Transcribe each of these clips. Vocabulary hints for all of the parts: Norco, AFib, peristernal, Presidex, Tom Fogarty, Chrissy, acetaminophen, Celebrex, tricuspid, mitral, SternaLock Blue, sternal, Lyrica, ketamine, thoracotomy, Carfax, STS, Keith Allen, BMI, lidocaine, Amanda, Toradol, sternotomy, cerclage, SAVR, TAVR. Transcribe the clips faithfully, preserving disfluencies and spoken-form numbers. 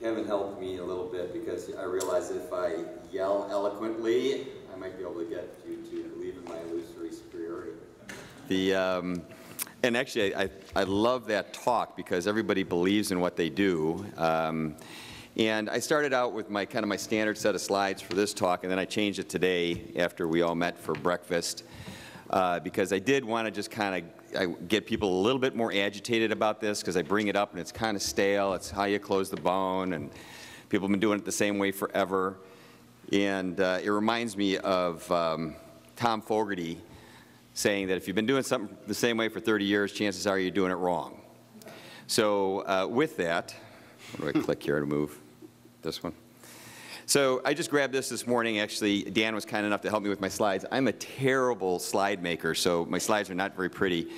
Kevin helped me a little bit because I realized if I yell eloquently, I might be able to get you to believe in my illusory superiority. The, um, and actually, I, I love that talk because everybody believes in what they do. Um, and I started out with my kind of my standard set of slides for this talk, and then I changed it today after we all met for breakfast uh, because I did want to just kind of I get people a little bit more agitated about this because I bring it up and it's kind of stale. It's how you close the bone, and people have been doing it the same way forever. And uh, it reminds me of um, Tom Fogarty saying that if you've been doing something the same way for thirty years, chances are you're doing it wrong. So uh, with that, what do I click here to move? This one. So I just grabbed this this morning. Actually, Dan was kind enough to help me with my slides. I'm a terrible slide maker, so my slides are not very pretty.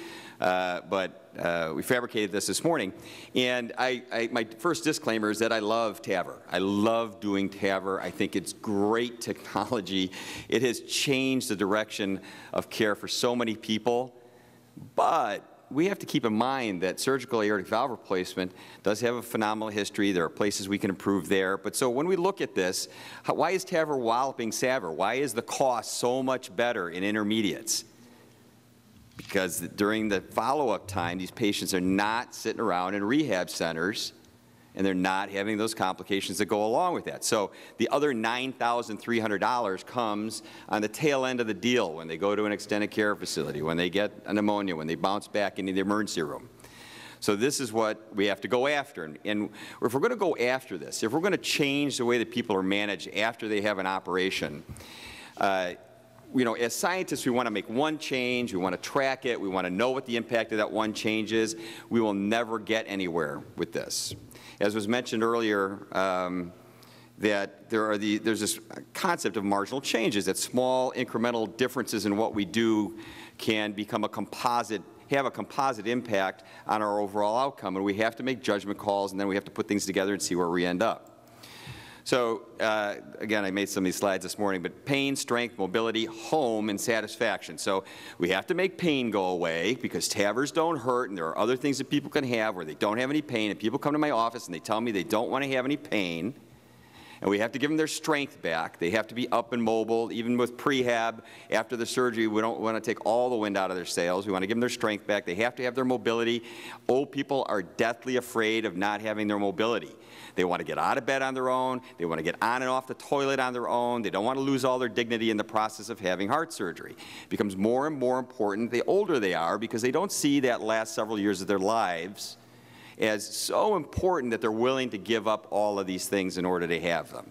Uh, but uh, we fabricated this this morning. And I, I, my first disclaimer is that I love T A V R. I love doing T A V R. I think it's great technology. It has changed the direction of care for so many people. But we have to keep in mind that surgical aortic valve replacement does have a phenomenal history. There are places we can improve there. But so when we look at this, how, why is T A V R walloping S A V R? Why is the cost so much better in intermediates? Because during the follow-up time, these patients are not sitting around in rehab centers, and they're not having those complications that go along with that. So the other nine thousand three hundred dollars comes on the tail end of the deal when they go to an extended care facility, when they get a pneumonia, when they bounce back into the emergency room. So this is what we have to go after. And, and if we're going to go after this, if we're going to change the way that people are managed after they have an operation, uh, you know, as scientists, we want to make one change. We want to track it. We want to know what the impact of that one change is. We will never get anywhere with this. As was mentioned earlier, um, that there are the, there's this concept of marginal changes, that small incremental differences in what we do can become a composite, have a composite impact on our overall outcome. And we have to make judgment calls, and then we have to put things together and see where we end up. So uh, again, I made some of these slides this morning, but pain, strength, mobility, home, and satisfaction. So we have to make pain go away because T A V Rs don't hurt, and there are other things that people can have where they don't have any pain, and people come to my office and they tell me they don't want to have any pain, and we have to give them their strength back. They have to be up and mobile. Even with prehab, after the surgery, we don't want to take all the wind out of their sails. We want to give them their strength back. They have to have their mobility. Old people are deathly afraid of not having their mobility. They want to get out of bed on their own. They want to get on and off the toilet on their own. They don't want to lose all their dignity in the process of having heart surgery. It becomes more and more important the older they are, because they don't see that last several years of their lives as so important that they're willing to give up all of these things in order to have them.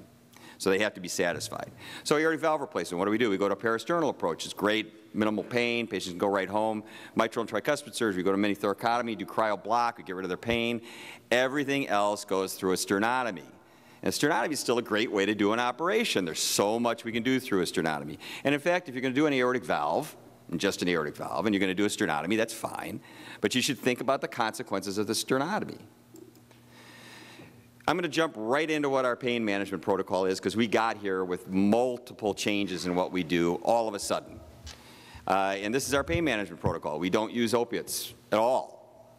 So they have to be satisfied. So aortic valve replacement, what do we do? We go to a peristernal approach. It's great, minimal pain, patients can go right home. Mitral and tricuspid surgery, we go to mini thoracotomy, do cryo block, we get rid of their pain. Everything else goes through a sternotomy. And a sternotomy is still a great way to do an operation. There's so much we can do through a sternotomy. And in fact, if you're going to do an aortic valve, and just an aortic valve, and you're going to do a sternotomy, that's fine. But you should think about the consequences of the sternotomy. I'm going to jump right into what our pain management protocol is, because we got here with multiple changes in what we do all of a sudden. Uh, and this is our pain management protocol. We don't use opiates at all.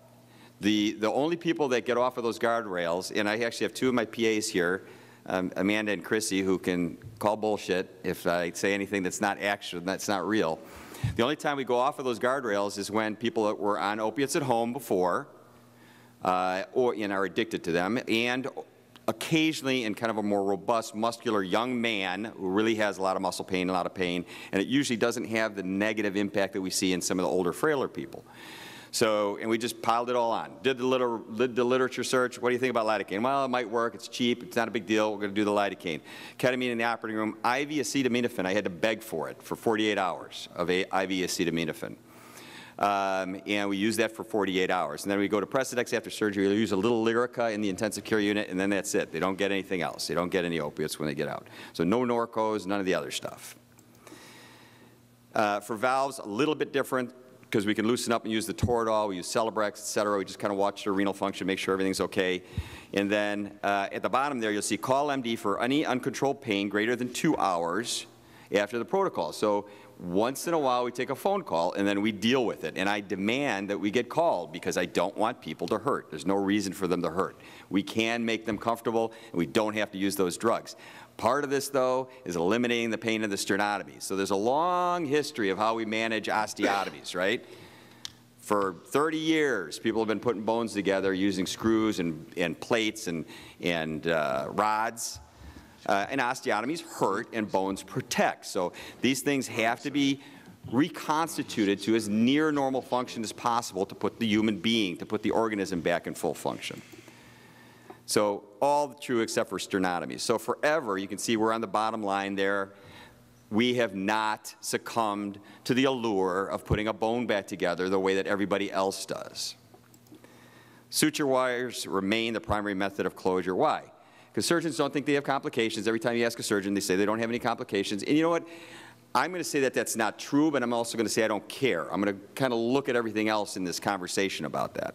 The, the only people that get off of those guardrails, and I actually have two of my P As here, um, Amanda and Chrissy, who can call bullshit if I say anything that's not actual, that's not real. The only time we go off of those guardrails is when people that were on opiates at home before, Uh, or, and are addicted to them, and occasionally in kind of a more robust, muscular young man who really has a lot of muscle pain, a lot of pain, and it usually doesn't have the negative impact that we see in some of the older, frailer people. So, and we just piled it all on. Did the, liter did the literature search. What do you think about lidocaine? Well, it might work. It's cheap. It's not a big deal. We're going to do the lidocaine. Ketamine in the operating room. I V acetaminophen. I had to beg for it for forty-eight hours of a I V acetaminophen. Um, and we use that for forty-eight hours. And then we go to Presidex after surgery. We use a little Lyrica in the intensive care unit, and then that's it. They don't get anything else. They don't get any opiates when they get out. So no Norcos, none of the other stuff. Uh, for valves, a little bit different, because we can loosen up and use the Toradol. We use Celebrex, et cetera. We just kind of watch their renal function, make sure everything's OK. And then uh, at the bottom there, you'll see call M D for any uncontrolled pain greater than two hours after the protocol. So once in a while we take a phone call and then we deal with it. And I demand that we get called because I don't want people to hurt. There's no reason for them to hurt. We can make them comfortable and we don't have to use those drugs. Part of this, though, is eliminating the pain of the sternotomy. So there's a long history of how we manage osteotomies, right? For thirty years, people have been putting bones together using screws and, and plates and, and uh, rods. Uh, and osteotomies hurt and bones protect. So these things have to be reconstituted to as near normal function as possible to put the human being, to put the organism back in full function. So all true except for sternotomies. So forever, you can see we're on the bottom line there. We have not succumbed to the allure of putting a bone back together the way that everybody else does. Suture wires remain the primary method of closure. Why? Because surgeons don't think they have complications. Every time you ask a surgeon, they say they don't have any complications. And you know what? I'm going to say that that's not true, but I'm also going to say I don't care. I'm going to kind of look at everything else in this conversation about that.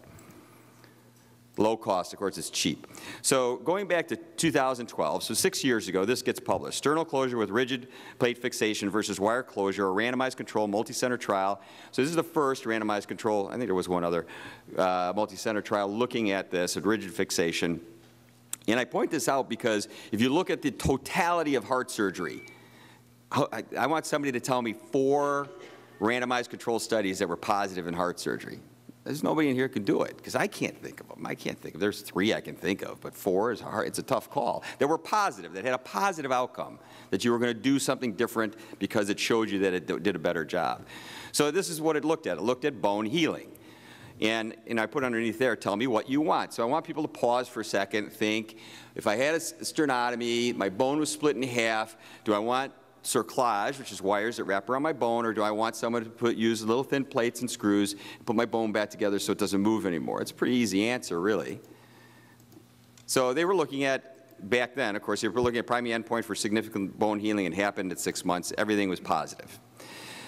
Low cost, of course, it's cheap. So going back to two thousand twelve, so six years ago, this gets published. Sternal closure with rigid plate fixation versus wire closure, a randomized control multi-center trial. So this is the first randomized control. I think there was one other uh, multi-center trial looking at this, at rigid fixation. And I point this out because if you look at the totality of heart surgery, I, I want somebody to tell me four randomized controlled studies that were positive in heart surgery. There's nobody in here who can do it, because I can't think of them. I can't think of There's three I can think of, but four is hard. It's a tough call. That were positive, that had a positive outcome, that you were going to do something different because it showed you that it did a better job. So this is what it looked at. It looked at bone healing. And, and I put underneath there, tell me what you want. So I want people to pause for a second, think, if I had a sternotomy, my bone was split in half, do I want cerclage, which is wires that wrap around my bone, or do I want someone to put, use little thin plates and screws, and put my bone back together so it doesn't move anymore? It's a pretty easy answer, really. So they were looking at, back then, of course, they were looking at primary endpoint for significant bone healing, and happened at six months. Everything was positive.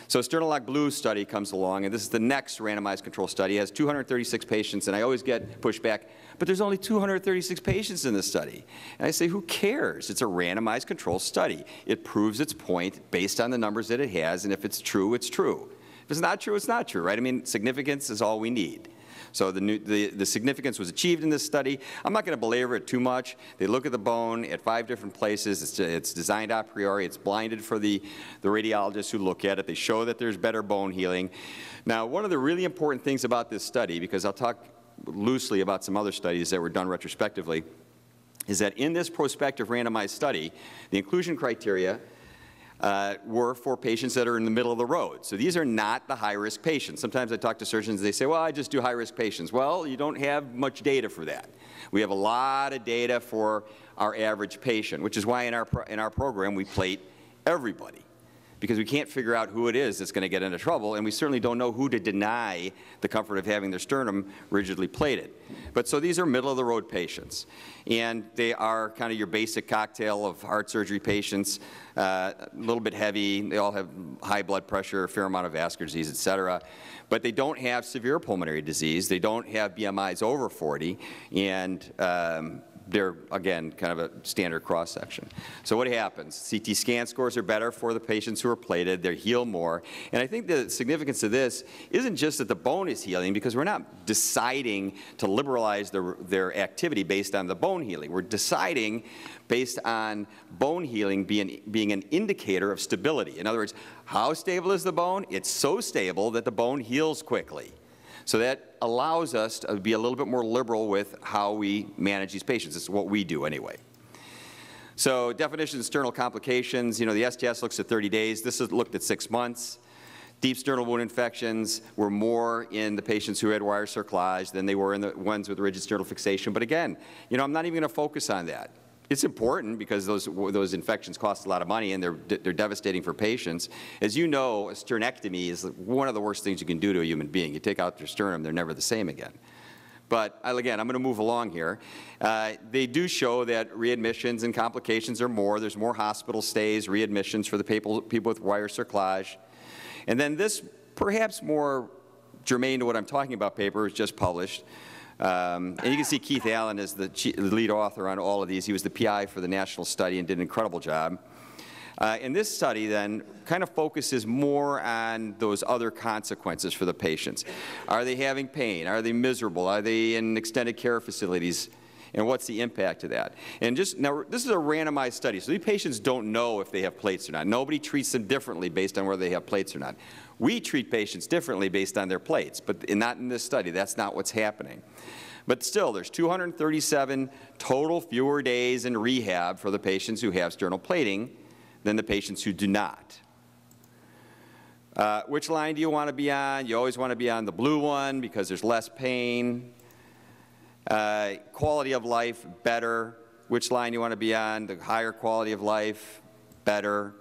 So SternaLock Blue study comes along, and this is the next randomized control study. It has two hundred thirty-six patients, and I always get pushback, but there's only two hundred thirty-six patients in this study. And I say, who cares? It's a randomized control study. It proves its point based on the numbers that it has, and if it's true, it's true. If it's not true, it's not true, right? I mean, significance is all we need. So the, new, the, the significance was achieved in this study. I'm not going to belabor it too much. They look at the bone at five different places. It's, it's designed a priori. It's blinded for the, the radiologists who look at it. They show that there's better bone healing. Now, one of the really important things about this study, because I'll talk loosely about some other studies that were done retrospectively, is that in this prospective randomized study, the inclusion criteria Uh, were for patients that are in the middle of the road. So these are not the high-risk patients. Sometimes I talk to surgeons, they say, well, I just do high-risk patients. Well, you don't have much data for that. We have a lot of data for our average patient, which is why in our, pro in our program we plate everybody, because we can't figure out who it is that's going to get into trouble, and we certainly don't know who to deny the comfort of having their sternum rigidly plated. But so these are middle-of-the-road patients, and they are kind of your basic cocktail of heart surgery patients, uh, a little bit heavy. They all have high blood pressure, a fair amount of vascular disease, et cetera, but they don't have severe pulmonary disease. They don't have B M Is over forty, and um, they're, again, kind of a standard cross-section. So what happens? C T scan scores are better for the patients who are plated. They heal more. And I think the significance of this isn't just that the bone is healing, because we're not deciding to liberalize their, their activity based on the bone healing. We're deciding based on bone healing being, being an indicator of stability. In other words, how stable is the bone? It's so stable that the bone heals quickly. So that allows us to be a little bit more liberal with how we manage these patients. It's what we do anyway. So definition of sternal complications, you know, the S T S looks at thirty days. This is looked at six months. Deep sternal wound infections were more in the patients who had wire cerclage than they were in the ones with rigid sternal fixation. But again, you know, I'm not even going to focus on that. It's important because those, those infections cost a lot of money and they're, they're devastating for patients. As you know, a sternectomy is one of the worst things you can do to a human being. You take out their sternum, they're never the same again. But again, I'm going to move along here. Uh, they do show that readmissions and complications are more. There's more hospital stays, readmissions for the people, people with wire cerclage. And then this, perhaps more germane to what I'm talking about, paper was just published. Um, and you can see Keith Allen is the lead author on all of these. He was the P I for the national study and did an incredible job. Uh, and this study then kind of focuses more on those other consequences for the patients. Are they having pain? Are they miserable? Are they in extended care facilities? And what's the impact of that? And just now, this is a randomized study, so these patients don't know if they have plates or not. Nobody treats them differently based on whether they have plates or not. We treat patients differently based on their plates, but not in this study. That's not what's happening. But still, there's two hundred thirty-seven total fewer days in rehab for the patients who have sternal plating than the patients who do not. Uh, which line do you want to be on? You always want to be on the blue one because there's less pain. Uh, quality of life, better. Which line you want to be on? The higher quality of life, better.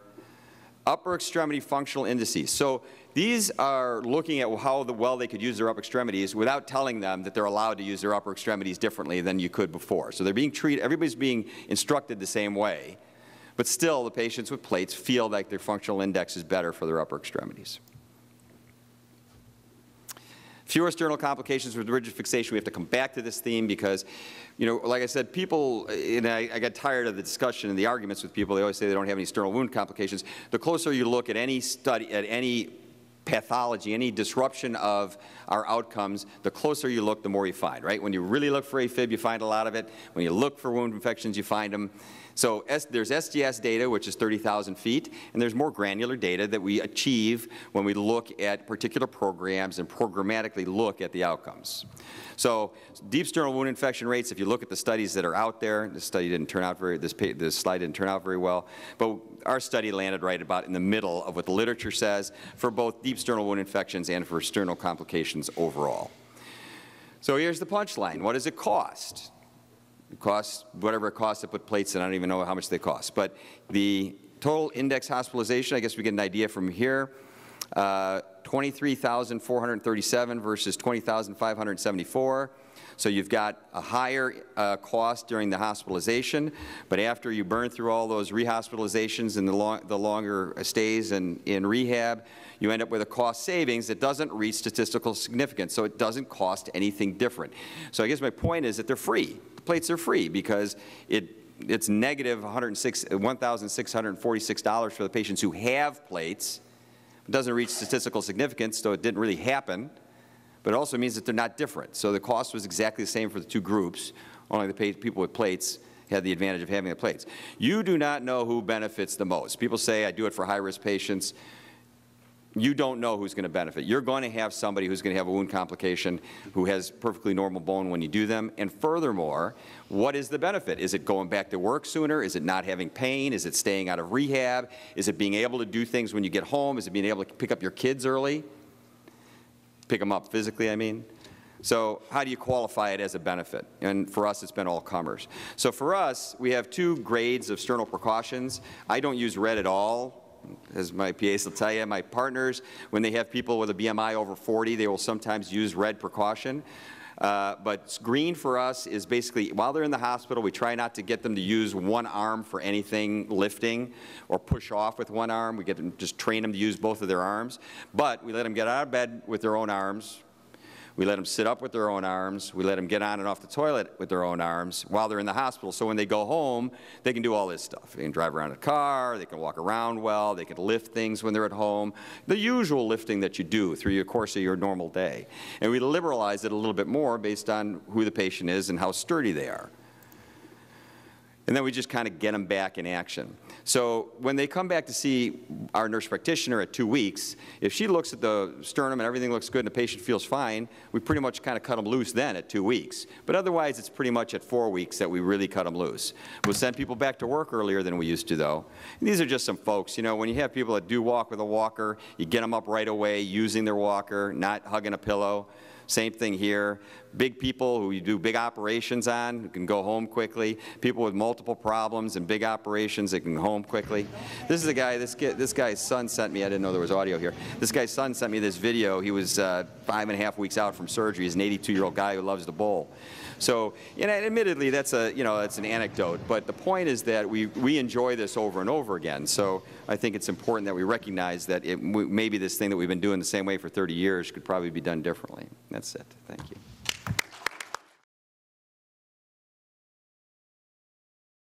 Upper extremity functional indices. So these are looking at how the, well they could use their upper extremities without telling them that they're allowed to use their upper extremities differently than you could before. So they're being treated, everybody's being instructed the same way, but still the patients with plates feel like their functional index is better for their upper extremities. Fewer sternal complications with rigid fixation. We have to come back to this theme because, you know, like I said, people, and I, I got tired of the discussion and the arguments with people. They always say they don't have any sternal wound complications. The closer you look at any study, at any pathology, any disruption of our outcomes, the closer you look, the more you find, right? When you really look for AFib, you find a lot of it. When you look for wound infections, you find them. So S there's S T S data, which is thirty thousand feet, and there's more granular data that we achieve when we look at particular programs and programmatically look at the outcomes. So deep sternal wound infection rates, if you look at the studies that are out there, this study didn't turn out very, this, page, this slide didn't turn out very well, but our study landed right about in the middle of what the literature says for both deep sternal wound infections and for sternal complications overall. So here's the punchline. What does it cost? It costs whatever it costs to put plates in. I don't even know how much they cost. But the total index hospitalization, I guess we get an idea from here, uh, twenty-three thousand four hundred thirty-seven versus twenty thousand five hundred seventy-four. So you've got a higher uh, cost during the hospitalization, but after you burn through all those rehospitalizations and the, long, the longer stays in, in rehab, you end up with a cost savings that doesn't reach statistical significance, so it doesn't cost anything different. So I guess my point is that they're free. The plates are free because it, it's negative one thousand six hundred forty-six dollars for the patients who have plates. It doesn't reach statistical significance, so it didn't really happen. But it also means that they're not different. So the cost was exactly the same for the two groups, only the people with plates had the advantage of having the plates. You do not know who benefits the most. People say, I do it for high-risk patients. You don't know who's going to benefit. You're going to have somebody who's going to have a wound complication who has perfectly normal bone when you do them. And furthermore, what is the benefit? Is it going back to work sooner? Is it not having pain? Is it staying out of rehab? Is it being able to do things when you get home? Is it being able to pick up your kids early? Pick them up physically, I mean. So how do you qualify it as a benefit? And for us, it's been all comers. So for us, we have two grades of sternal precautions. I don't use red at all. As my P As will tell you, my partners, when they have people with a B M I over forty, they will sometimes use red precaution. Uh, but green for us is basically, while they're in the hospital, we try not to get them to use one arm for anything lifting or push off with one arm. We get them, just train them to use both of their arms. But we let them get out of bed with their own arms. We let them sit up with their own arms. We let them get on and off the toilet with their own arms while they're in the hospital. So when they go home, they can do all this stuff. They can drive around in a car. They can walk around well. They can lift things when they're at home. The usual lifting that you do through the course of your normal day. And we liberalize it a little bit more based on who the patient is and how sturdy they are. And then we just kind of get them back in action. So when they come back to see our nurse practitioner at two weeks, if she looks at the sternum and everything looks good and the patient feels fine, we pretty much kind of cut them loose then at two weeks. But otherwise, it's pretty much at four weeks that we really cut them loose. We'll send people back to work earlier than we used to, though. And these are just some folks. You know, when you have people that do walk with a walker, you get them up right away using their walker, not hugging a pillow. Same thing here. Big people who you do big operations on who can go home quickly. People with multiple problems and big operations that can go home quickly. This is a guy, this, kid, this guy's son sent me, I didn't know there was audio here. This guy's son sent me this video. He was uh, five and a half weeks out from surgery. He's an eighty-two-year-old guy who loves the bowl. So, and admittedly, that's a, you know, that's an anecdote. But the point is that we, we enjoy this over and over again. So I think it's important that we recognize that it, maybe this thing that we've been doing the same way for thirty years could probably be done differently. That's it. Thank you.